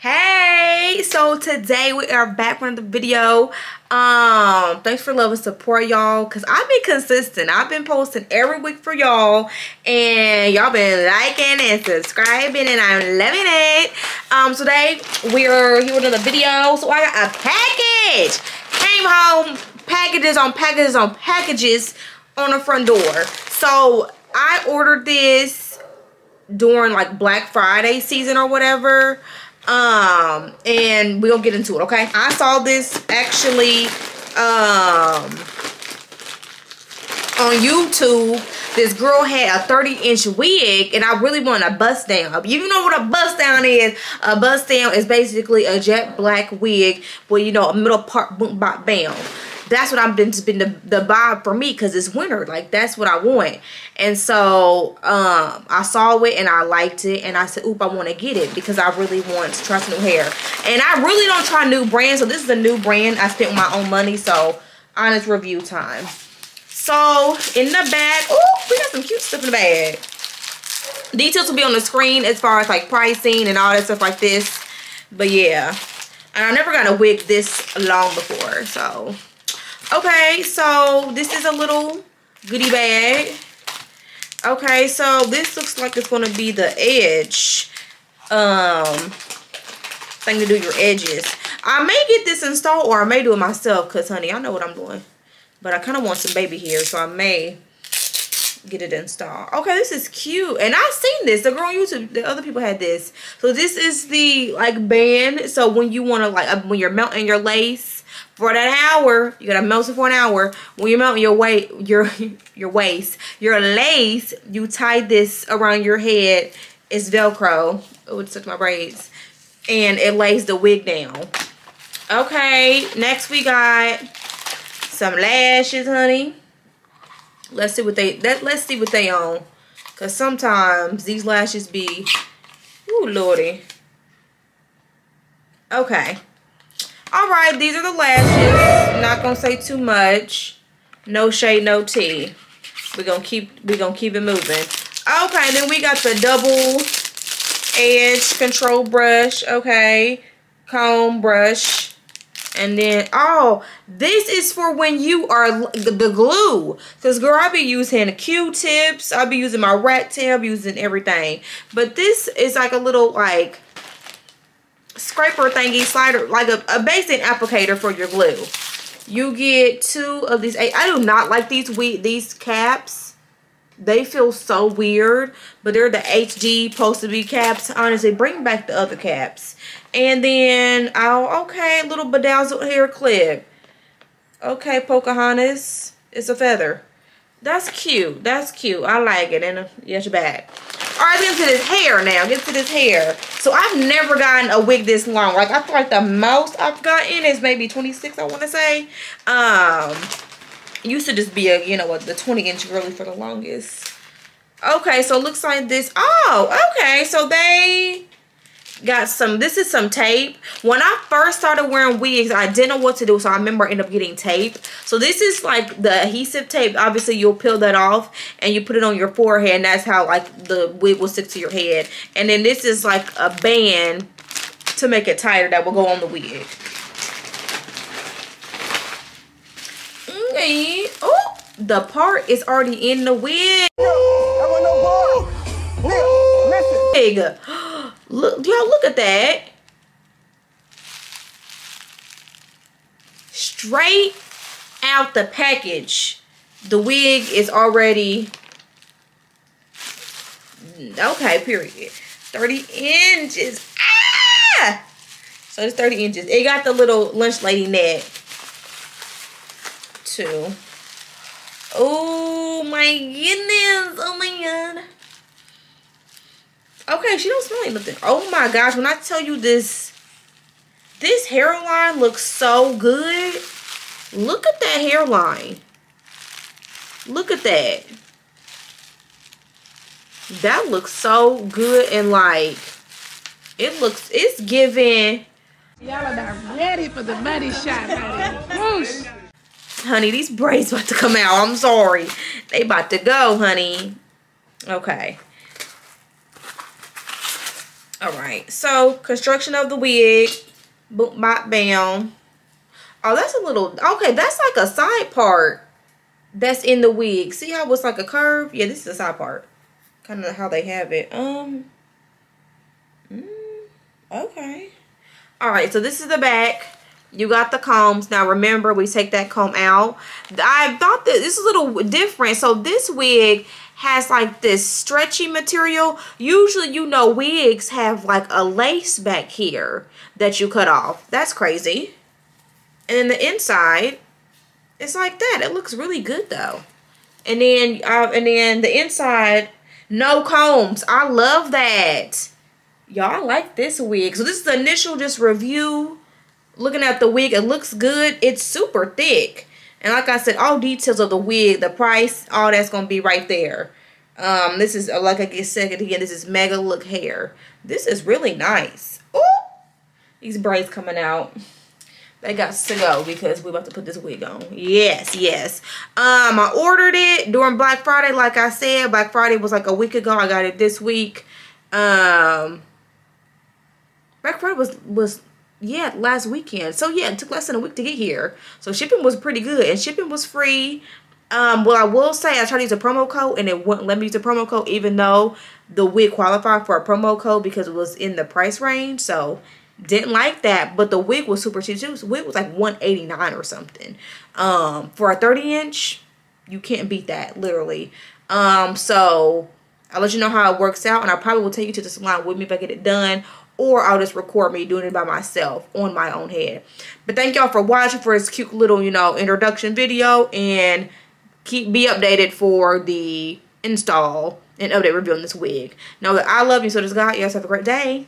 Hey, so today we are back with the video. Thanks for love and support, y'all, because I've been consistent. I've been posting every week for y'all, and y'all been liking and subscribing, and I'm loving it. Today we are here with another video. So I got a package. Came home, packages on packages on packages on the front door. So I ordered this during like Black Friday season or whatever, and we'll get into it. Okay, I saw this actually on YouTube. This girl had a 30-inch wig, and I really want a bust down. You know what a bust down is? A bust down is basically a jet black wig with, you know, a middle part boom bop bam. That's what I've been the vibe for me, because it's winter. Like, that's what I want. And so I saw it and I liked it, and I said, oop, I want to get it because I really want to try some new hair. And I really don't try new brands, so this is a new brand. I spent my own money, so honest review time. So in the bag, oh, we got some cute stuff in the bag. Details will be on the screen as far as like pricing and all that stuff like this. But yeah, and I never got a wig this long before, so. Okay, so this is a little goodie bag. Okay, so this looks like it's gonna be the edge thing to do your edges. I may get this installed, or I may do it myself, because honey, I know what I'm doing, but I kind of want some baby hair, so I may get it installed. Okay, this is cute, and I've seen this. The girl on YouTube, the other people had this. So this is the like band, so when you want to like when you're melting your lace for that hour, you gotta melt it for an hour. When you melt your lace, you tie this around your head. It's Velcro. Oh, it took my braids, and it lays the wig down. Okay, next we got some lashes, honey. Let's see what they on, cause sometimes these lashes be, ooh lordy. Okay. Alright, these are the lashes. Not gonna say too much. No shade, no tea. We're gonna keep it moving. Okay, then we got the double edge control brush. Okay, comb brush. And then, oh, this is for when you are the glue. Because, girl, I be using Q-tips. I be using my rat tail. I be using everything. But this is like a little, like, scraper thingy slider, like a basic applicator for your glue. You get two of these. I do not like these caps. They feel so weird, but they're the HD supposed to be caps. Honestly, bring back the other caps. And then, oh, okay, little bedazzled hair clip. Okay, Pocahontas, it's a feather. That's cute. That's cute. I like it. And yeah, your bag. All right, get to this hair now. Get to this hair. So I've never gotten a wig this long. Like, I feel like the most I've gotten is maybe 26, I want to say. Used to just be a, you know, the 20-inch girly for the longest. Okay, so it looks like this. Oh, okay. So they got some, this is some tape. When I first started wearing wigs, I didn't know what to do, so I remember I ended up getting tape. So this is like the adhesive tape. Obviously, you'll peel that off and you put it on your forehead, and that's how like the wig will stick to your head. And then this is like a band to make it tighter that will go on the wig. Okay. Oh, the part is already in the wig. Look, y'all, look at that. Straight out the package. The wig is already, okay, period. 30 inches. Ah! So it's 30 inches. It got the little lunch lady neck too. Oh my goodness. Oh my god. Okay, she don't smell like nothing. Oh my gosh, when I tell you this hairline looks so good. Look at that hairline. Look at that. That looks so good, and like, it looks, it's giving. Y'all are not ready for the money shot, honey. Honey, these braids about to come out. I'm sorry. They about to go, honey. Okay. All right, so construction of the wig, boop, bop, bam. Oh, that's a little, okay, that's like a side part that's in the wig. See how it's like a curve? Yeah, this is a side part. Kind of how they have it. Okay. All right, so this is the back. You got the combs. Now, remember, we take that comb out. I thought that this is a little different. So this wig has like this stretchy material. Usually, you know, wigs have like a lace back here that you cut off. That's crazy. And then the inside, it's like that. It looks really good, though. And then, the inside, no combs. I love that. Y'all, I like this wig. So this is the initial just review. Looking at the wig, it looks good. It's super thick, and like I said, all details of the wig, the price, all that's gonna be right there. This is, like I get second again, this is Megalook hair. This is really nice. Oh, these braids coming out, they got to go because we're about to put this wig on. Yes, yes. I ordered it during Black Friday. Like I said, Black Friday was like a week ago. I got it this week. Black Friday was yeah, last weekend. So yeah, it took less than a week to get here. So shipping was pretty good, and shipping was free. Well, I will say I tried to use a promo code, and it wouldn't let me use a promo code, even though the wig qualified for a promo code because it was in the price range. So didn't like that. But the wig was super cheap. The wig was like $189 or something. For a 30-inch, you can't beat that, literally. So I'll let you know how it works out, and I probably will take you to the salon with me if I get it done. Or I'll just record me doing it by myself on my own head. But thank y'all for watching for this cute little, you know, introduction video. And be updated for the install and update review on this wig. Know that I love you, so does God. You guys have a great day.